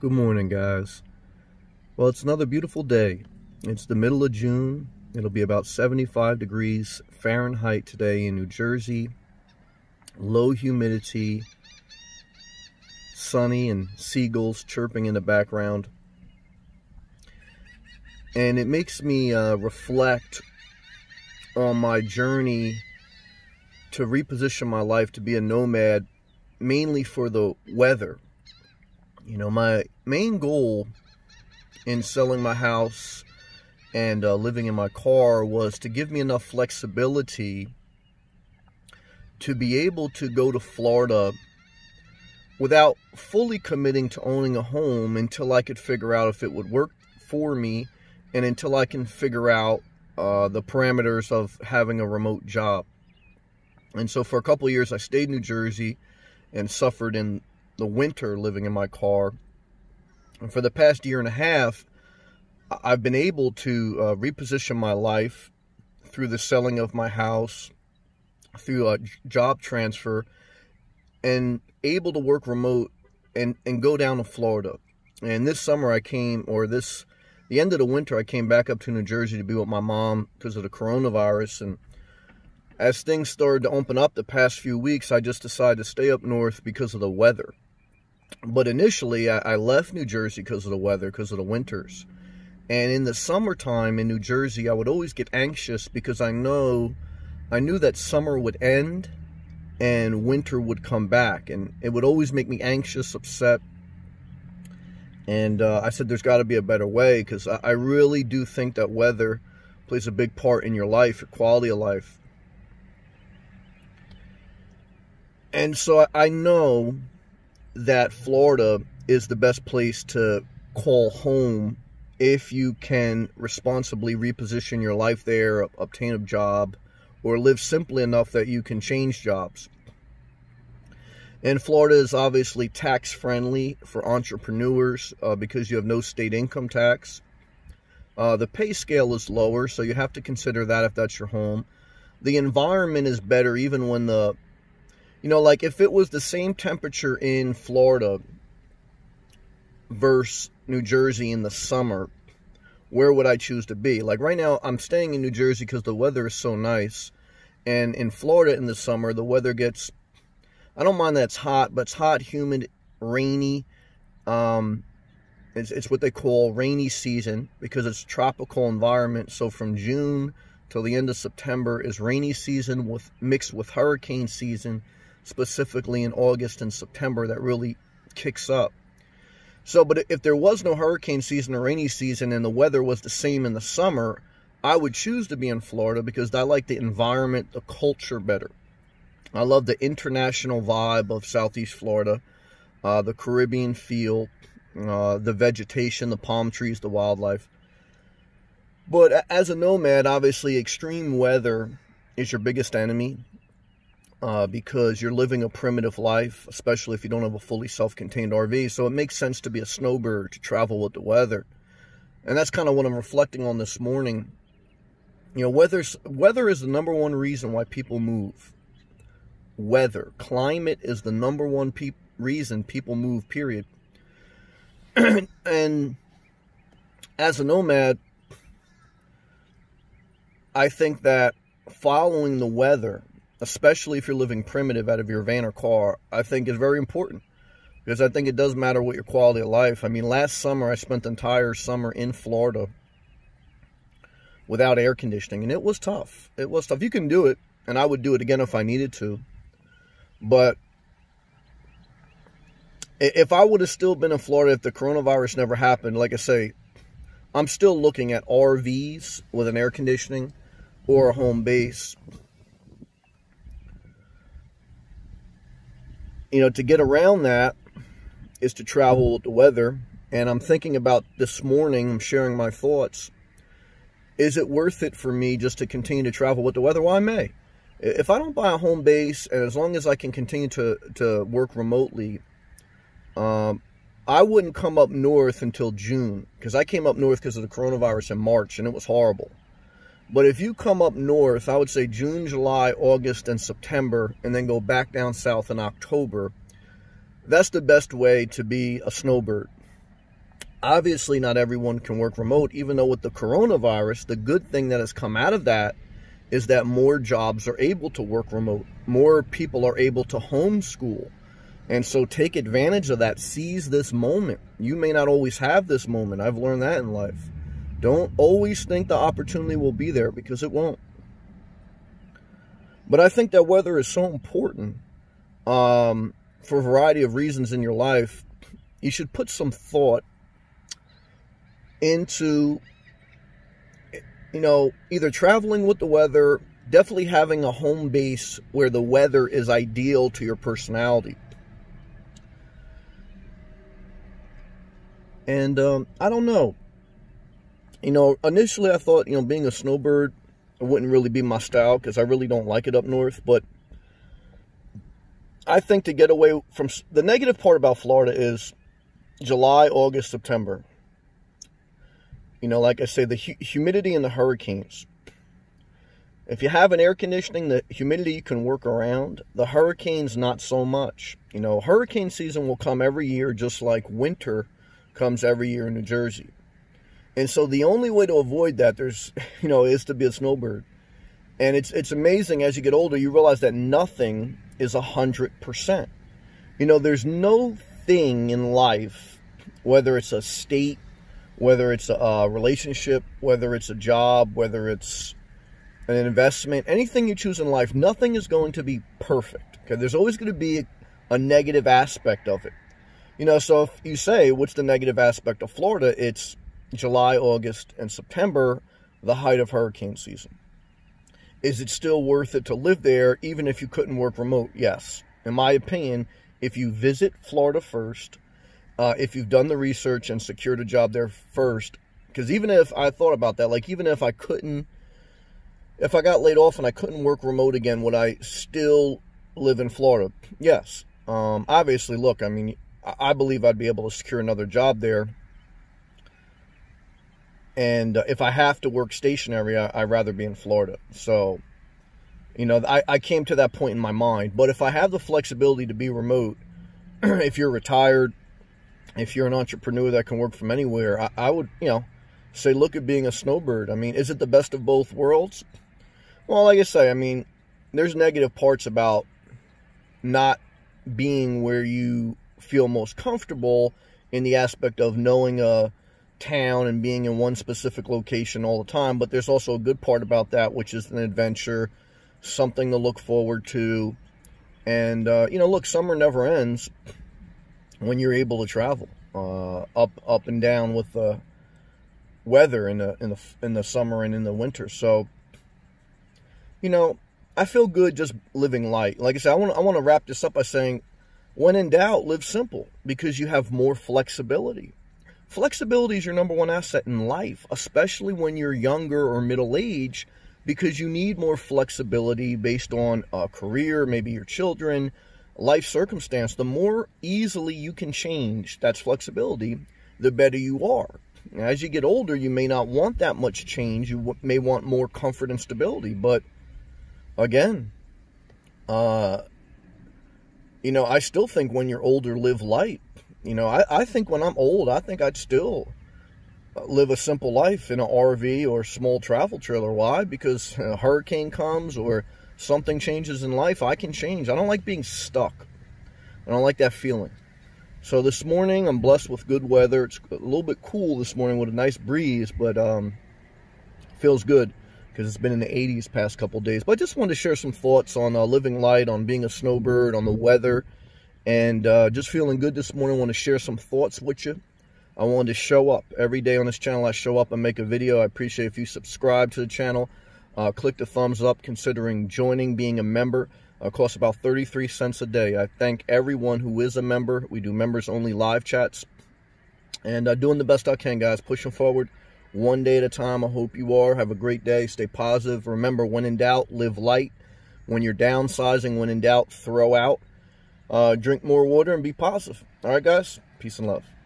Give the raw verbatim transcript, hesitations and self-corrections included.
Good morning, guys. Well, it's another beautiful day. It's the middle of June. It'll be about seventy-five degrees Fahrenheit today in New Jersey. Low humidity, sunny, and seagulls chirping in the background. And it makes me uh, reflect on my journey to reposition my life to be a nomad, mainly for the weather. You know, my main goal in selling my house and uh, living in my car was to give me enough flexibility to be able to go to Florida without fully committing to owning a home until I could figure out if it would work for me and until I can figure out uh, the parameters of having a remote job. And so for a couple of years, I stayed in New Jersey and suffered in the winter living in my car. And for the past year and a half, I've been able to uh, reposition my life through the selling of my house, through a job transfer, and able to work remote and, and go down to Florida. And this summer I came, or this, the end of the winter, I came back up to New Jersey to be with my mom because of the coronavirus. And as things started to open up the past few weeks, I just decided to stay up north because of the weather. But initially, I, I left New Jersey because of the weather, because of the winters. And in the summertime in New Jersey, I would always get anxious because I know, I knew that summer would end and winter would come back. And it would always make me anxious, upset. And uh, I said, there's got to be a better way, because I, I really do think that weather plays a big part in your life, your quality of life. And so I know that Florida is the best place to call home if you can responsibly reposition your life there, obtain a job, or live simply enough that you can change jobs. And Florida is obviously tax friendly for entrepreneurs uh, because you have no state income tax. Uh, the pay scale is lower, so you have to consider that if that's your home. The environment is better even when the You know, like if it was the same temperature in Florida versus New Jersey in the summer, where would I choose to be? Like right now, I'm staying in New Jersey because the weather is so nice. And in Florida in the summer, the weather gets, I don't mind that it's hot, but it's hot, humid, rainy. Um, it's, it's what they call rainy season because it's a tropical environment. So from June till the end of September is rainy season with mixed with hurricane season, specifically in August and September, that really kicks up. So, but if there was no hurricane season or rainy season and the weather was the same in the summer, I would choose to be in Florida because I like the environment, the culture better. I love the international vibe of Southeast Florida, uh, the Caribbean feel, uh, the vegetation, the palm trees, the wildlife. But as a nomad, obviously, extreme weather is your biggest enemy. Uh, because you're living a primitive life, especially if you don't have a fully self-contained R V. So it makes sense to be a snowbird, to travel with the weather. And that's kind of what I'm reflecting on this morning. You know, weather's, weather is the number one reason why people move. Weather. Climate is the number one pe- reason people move, period. And as a nomad, I think that following the weather, especially if you're living primitive out of your van or car, I think is very important, because I think it does matter what your quality of life. I mean, last summer I spent the entire summer in Florida without air conditioning, and it was tough. It was tough. You can do it, and I would do it again if I needed to. But if I would have still been in Florida, if the coronavirus never happened, like I say, I'm still looking at R Vs with an air conditioning or a home base. You know, to get around that is to travel with the weather. And I'm thinking about this morning, I'm sharing my thoughts. Is it worth it for me just to continue to travel with the weather? Well, I may. If I don't buy a home base, and as long as I can continue to, to work remotely, um, I wouldn't come up north until June. Because I came up north because of the coronavirus in March, and it was horrible. But if you come up north, I would say June, July, August, and September, and then go back down south in October, that's the best way to be a snowbird. Obviously, not everyone can work remote, even though with the coronavirus, the good thing that has come out of that is that more jobs are able to work remote. More people are able to homeschool. And so take advantage of that. Seize this moment. You may not always have this moment. I've learned that in life. Don't always think the opportunity will be there, because it won't. But I think that weather is so important um, for a variety of reasons in your life. You should put some thought into, you know, either traveling with the weather, definitely having a home base where the weather is ideal to your personality. And um, I don't know, you know, initially I thought, you know, being a snowbird, it wouldn't really be my style, because I really don't like it up north. But I think to get away from, the negative part about Florida is July, August, September. You know, like I say, the hu humidity and the hurricanes. If you have an air conditioning, the humidity you can work around. The hurricanes, not so much. You know, hurricane season will come every year, just like winter comes every year in New Jersey. And so the only way to avoid that, there's, you know, is to be a snowbird. And it's, it's amazing, as you get older, you realize that nothing is one hundred percent. You know, there's no thing in life, whether it's a state, whether it's a relationship, whether it's a job, whether it's an investment, anything you choose in life, nothing is going to be perfect. Okay, there's always going to be a negative aspect of it. You know, so if you say, what's the negative aspect of Florida? It's July, August, and September, the height of hurricane season. Is it still worth it to live there, even if you couldn't work remote? Yes. In my opinion, if you visit Florida first, Uh, if you've done the research and secured a job there first, because even if I thought about that, like even if I couldn't, if I got laid off and I couldn't work remote again, would I still live in Florida? Yes. Um, obviously, look, I mean, I believe I'd be able to secure another job there. And uh, if I have to work stationary, I, I'd rather be in Florida. So, you know, I, I came to that point in my mind. But if I have the flexibility to be remote, if you're retired, if you're an entrepreneur that can work from anywhere, I, I would, you know, say, look at being a snowbird. I mean, is it the best of both worlds? Well, like I say, I mean, there's negative parts about not being where you feel most comfortable in the aspect of knowing a town and being in one specific location all the time. But there's also a good part about that, which is an adventure, something to look forward to. And, uh, you know, look, summer never ends when you're able to travel uh, up, up and down with the weather in the, in the, in the summer and in the winter. So, you know, I feel good just living light. Like I said, I want to, I want to wrap this up by saying, when in doubt, live simple, because you have more flexibility. Flexibility is your number one asset in life, especially when you're younger or middle age, because you need more flexibility based on a career, maybe your children, life circumstance. The more easily you can change, that's flexibility, the better you are. As you get older, you may not want that much change. You may want more comfort and stability. But again, uh, you know, I still think when you're older, live light. You know, I, I think when I'm old, I think I'd still live a simple life in an R V or small travel trailer. Why? Because a hurricane comes or something changes in life, I can change. I don't like being stuck. I don't like that feeling. So this morning, I'm blessed with good weather. It's a little bit cool this morning with a nice breeze, but um, feels good because it's been in the eighties past couple days. But I just wanted to share some thoughts on uh, living light, on being a snowbird, on the weather, and uh, just feeling good this morning. I want to share some thoughts with you. I wanted to show up. Every day on this channel, I show up and make a video. I appreciate if you subscribe to the channel. Uh, click the thumbs up, considering joining, being a member. Uh, costs about thirty-three cents a day. I thank everyone who is a member. We do members-only live chats. And uh, doing the best I can, guys. Pushing forward one day at a time. I hope you are. Have a great day. Stay positive. Remember, when in doubt, live light. When you're downsizing, when in doubt, throw out. Uh, drink more water and be positive. All right, guys? Peace and love.